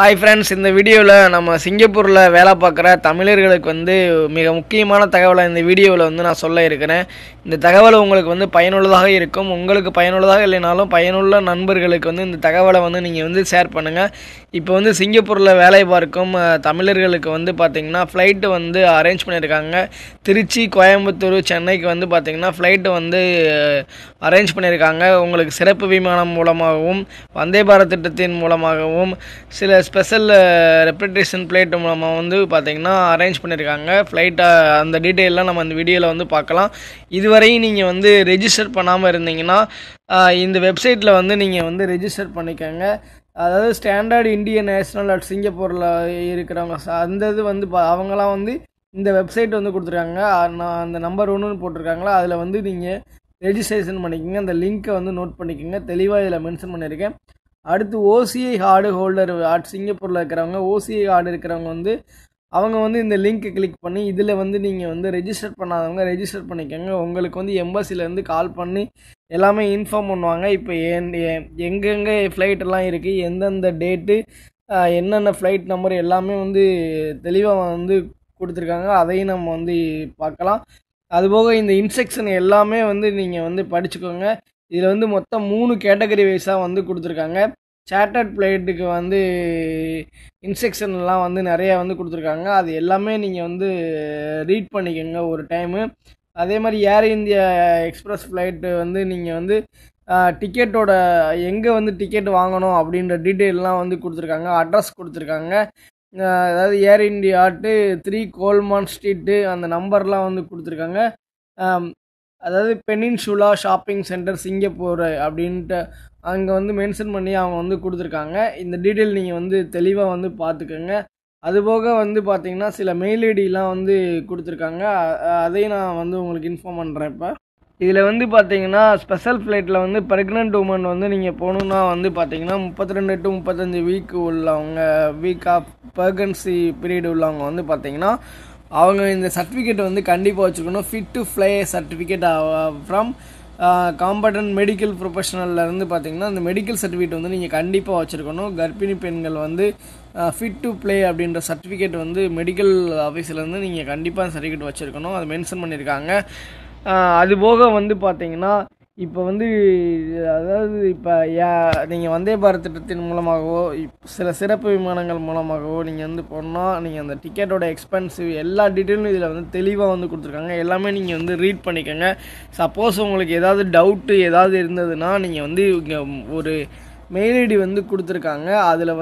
Hi friends, in the video நம்ம சிங்கப்பூர்ல வேலை பார்க்குற தமிழர்களுக்கு மிக முக்கியமான தகவலை இந்த வீடியோல நான் சொல்ல இருக்கிறேன். இந்த தகவல் உங்களுக்கு பயனுள்ளதாக இருக்கும். உங்களுக்கு பயனுள்ளதாக இல்லைனாலும் பயனுள்ள நண்பர்களுக்கு இந்த தகவலை நீங்க ஷேர் பண்ணுங்க. இப்போ சிங்கப்பூர்ல வேலை பார்க்கும் தமிழர்களுக்கு பாத்தீங்கன்னா ஃளைட் அரேஞ்ச் பண்ணிருக்காங்க. திருச்சி, கோயம்புத்தூர், சென்னைக்கு பாத்தீங்கன்னா ஃளைட் அரேஞ்ச் பண்ணிருக்காங்க. உங்களுக்கு சிறப்பு விமானம் மூலமாகவும் வந்தே பாரத் திட்டத்தின் மூலமாகவும் சில ஸ்பெஷல் ரெப்யூட்டேஷன் பிளேட் மூலமாக பார்த்தீங்கன்னா அரேஞ்ச் பண்ணியிருக்காங்க ஃப்ளைட்டை. அந்த டீட்டெயிலெலாம் நம்ம அந்த வீடியோவில் பார்க்கலாம். இதுவரையும் நீங்கள் ரெஜிஸ்டர் பண்ணாமல் இருந்தீங்கன்னா இந்த வெப்சைட்டில் நீங்கள் ரெஜிஸ்டர் பண்ணிக்கோங்க. அதாவது ஸ்டாண்டர்ட் இந்தியன் நேஷனல் அட் சிங்கப்பூரில் இருக்கிறவங்க அந்த இது அவங்களாம் இந்த வெப்சைட் கொடுத்துருக்காங்க. நான் அந்த நம்பர் 1ன்னு போட்டிருக்காங்களா அதில் நீங்கள் ரெஜிஸ்ட்ரேஷன் பண்ணிக்கோங்க. அந்த லிங்க்கை நோட் பண்ணிக்கோங்க. தெளிவாக இதில் மென்ஷன் பண்ணியிருக்கேன். அடுத்து ஓசிஐ கார்டு ஹோல்டர் சிங்கப்பூரில் இருக்கிறவங்க, ஓசிஐ கார்டு இருக்கிறவங்க அவங்க இந்த லிங்க்கை கிளிக் பண்ணி இதில் நீங்கள் ரெஜிஸ்டர் பண்ணாதவங்க ரெஜிஸ்டர் பண்ணிக்கோங்க. உங்களுக்கு எம்பசிலேருந்து கால் பண்ணி எல்லாமே இன்ஃபார்ம் பண்ணுவாங்க. இப்போ எங்கெங்கே ஃப்ளைட்டெல்லாம் இருக்குது, எந்தெந்த டேட்டு, என்னென்ன ஃப்ளைட் நம்பர் எல்லாமே தெளிவாக கொடுத்துருக்காங்க. அதையும் நம்ம பார்க்கலாம். அதுபோக இந்த இன்ஸ்ட்ரக்ஷன் எல்லாமே நீங்கள் படிச்சுக்கோங்க. இதில் மொத்தம் 3 கேட்டகரி வைஸாக கொடுத்துருக்காங்க. சார்ட்டர்ட் ஃப்ளைட்டுக்கு இன்ஸ்ட்ரக்ஷன்லாம் நிறையா கொடுத்துருக்காங்க. அது எல்லாமே நீங்கள் ரீட் பண்ணிக்கோங்க ஒரு டைமு. அதே மாதிரி ஏர் இந்தியா எக்ஸ்பிரஸ் ஃப்ளைட்டு நீங்கள் டிக்கெட்டோட எங்கே டிக்கெட் வாங்கணும் அப்படின்ற டீட்டெயிலெலாம் கொடுத்துருக்காங்க. அட்ரஸ் கொடுத்துருக்காங்க. அதாவது ஏர் இந்தியா 3 கோல்மான் ஸ்ட்ரீட்டு அந்த நம்பர்லாம் கொடுத்துருக்காங்க. அதாவது பெனின்சுலா ஷாப்பிங் சென்டர் சிங்கப்பூர் அப்படின்ட்டு அங்கே மென்ஷன் பண்ணி அவங்க கொடுத்துருக்காங்க. இந்த டீட்டெயில் நீங்கள் தெளிவாக பார்த்துக்கோங்க. அதுபோக பார்த்தீங்கன்னா சில மெயில் ஐடிலாம் கொடுத்துருக்காங்க. அதையும் நான் உங்களுக்கு இன்ஃபார்ம் பண்ணுறேன். இப்போ இதில் பார்த்தீங்கன்னா ஸ்பெஷல் ஃப்ளைட்டில் ப்ரெக்னென்ட் உமன் நீங்கள் போகணுன்னா பார்த்தீங்கன்னா 32 to 35 வீக் உள்ளவங்க, வீக் ஆஃப் ப்ரெக்னன்சி பீரியட் உள்ளவங்க பார்த்தீங்கன்னா அவங்க இந்த சர்டிஃபிகேட் கண்டிப்பாக வச்சுக்கணும். Fit to fly certificate from competent medical ப்ரொஃபஷனல்லேருந்து பார்த்தீங்கன்னா அந்த மெடிக்கல் சர்டிஃபிகேட் நீங்கள் கண்டிப்பாக வச்சுருக்கணும். கர்ப்பிணி பெண்கள் ஃபிட் டு ப்ளே அப்படின்ற சர்டிஃபிகேட் மெடிக்கல் ஆஃபீஸிலேருந்து நீங்கள் கண்டிப்பாக அந்த சர்டிஃபிகேட் வச்சுருக்கணும். அது மென்ஷன் பண்ணியிருக்காங்க. அதுபோக பார்த்தீங்கன்னா இப்போ அதாவது இப்போ நீங்கள் வந்தே பாரத் திட்டத்தின் மூலமாகவோ சில சிறப்பு விமானங்கள் மூலமாகவோ நீங்கள் போனால் நீங்கள் அந்த டிக்கெட்டோட எக்ஸ்பென்சிவ் எல்லா டீட்டெயிலும் இதில் தெளிவாக கொடுத்துருக்காங்க. எல்லாமே நீங்கள் ரீட் பண்ணிக்கோங்க. சப்போஸ் உங்களுக்கு ஏதாவது டவுட்டு ஏதாவது இருந்ததுன்னா நீங்கள் இங்கே ஒரு மெயில் ஐடி கொடுத்துருக்காங்க. அதில்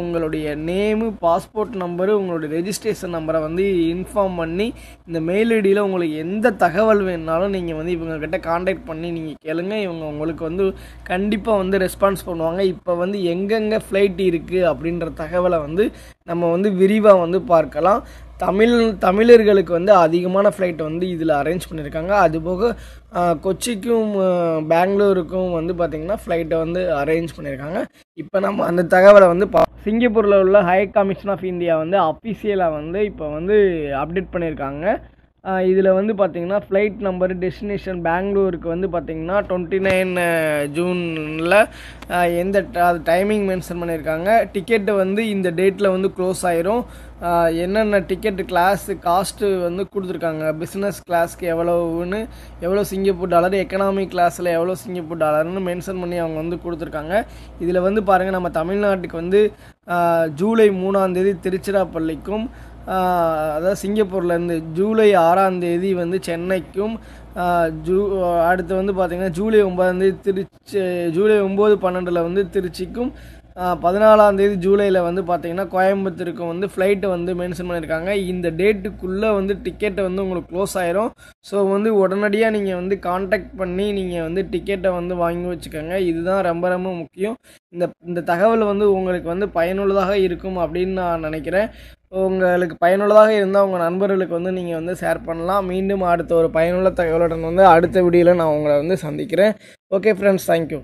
உங்களுடைய நேமு, பாஸ்போர்ட் நம்பரு, உங்களுடைய ரெஜிஸ்ட்ரேஷன் நம்பரை இன்ஃபார்ம் பண்ணி இந்த மெயில் ஐடியில் உங்களுக்கு எந்த தகவல் வேணுனாலும் நீங்கள் இவங்கக்கிட்ட காண்டாக்ட் பண்ணி நீங்கள் கேளுங்க. இவங்க உங்களுக்கு கண்டிப்பாக ரெஸ்பான்ஸ் பண்ணுவாங்க. இப்போ எங்கெங்கே ஃப்ளைட் இருக்குது அப்படின்ற தகவலை நம்ம விரிவாக பார்க்கலாம். தமிழர்களுக்கு அதிகமான ஃப்ளைட் இதில் அரேஞ்ச் பண்ணியிருக்காங்க. அதுபோக கொச்சிக்கும் பெங்களூருக்கும் பார்த்திங்கன்னா ஃப்ளைட்டை அரேஞ்ச் பண்ணியிருக்காங்க. இப்போ நம்ம அந்த தகவலை சிங்கப்பூரில் உள்ள ஹை கமிஷன் ஆஃப் இந்தியா அஃபிஷியலாக இப்போ அப்டேட் பண்ணியிருக்காங்க. இதில் பார்த்திங்கன்னா ஃப்ளைட் நம்பர் டெஸ்டினேஷன் பெங்களூருக்கு பார்த்திங்கன்னா 29 ஜூனில் எந்த அது டைமிங் மென்ஷன் பண்ணியிருக்காங்க. டிக்கெட்டு இந்த டேட்டில் க்ளோஸ் ஆயிரும். என்னென்ன டிக்கெட்டு கிளாஸு காஸ்ட்டு கொடுத்துருக்காங்க. பிஸ்னஸ் கிளாஸ்க்கு எவ்வளோன்னு, எவ்வளோ சிங்கப்பூர் டாலர், எக்கனாமிக் கிளாஸில் எவ்வளோ சிங்கப்பூர் டாலர்னு மென்ஷன் பண்ணி அவங்க கொடுத்துருக்காங்க. இதில் பாருங்கள், நம்ம தமிழ்நாட்டுக்கு ஜூலை 3ஆம் தேதி திருச்சிராப்பள்ளிக்கும், அதாவது சிங்கப்பூர்லேருந்து ஜூலை 6ஆம் தேதி சென்னைக்கும், அடுத்து பார்த்திங்கன்னா ஜூலை 9ஆம் தேதி திருச்சி, ஜூலை 9, 12ல் திருச்சிக்கும், 14ஆம் தேதி ஜூலையில் பார்த்திங்கன்னா கோயம்புத்தூருக்கும் ஃப்ளைட்டு மென்ஷன் பண்ணியிருக்காங்க. இந்த டேட்டுக்குள்ளே டிக்கெட்டை உங்களுக்கு க்ளோஸ் ஆயிரும். ஸோ உடனடியாக நீங்கள் காண்டாக்ட் பண்ணி நீங்கள் டிக்கெட்டை வாங்கி வச்சுக்கோங்க. இதுதான் ரொம்ப ரொம்ப முக்கியம். இந்த தகவல் உங்களுக்கு பயனுள்ளதாக இருக்கும் அப்படின்னு நான் நினைக்கிறேன். உங்களுக்கு பயனுள்ளதாக இருந்தால் உங்கள் நண்பர்களுக்கு நீங்கள் ஷேர் பண்ணலாம். மீண்டும் அடுத்த ஒரு பயனுள்ள தகவலுடன் அடுத்த வீடியோவில் நான் உங்களை சந்திக்கிறேன். Okay friends, thank you.